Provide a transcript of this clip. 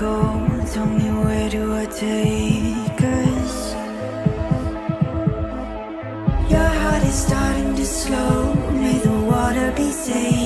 go? Tell me, where do I take us? Your heart is starting to slow. May the water be safe.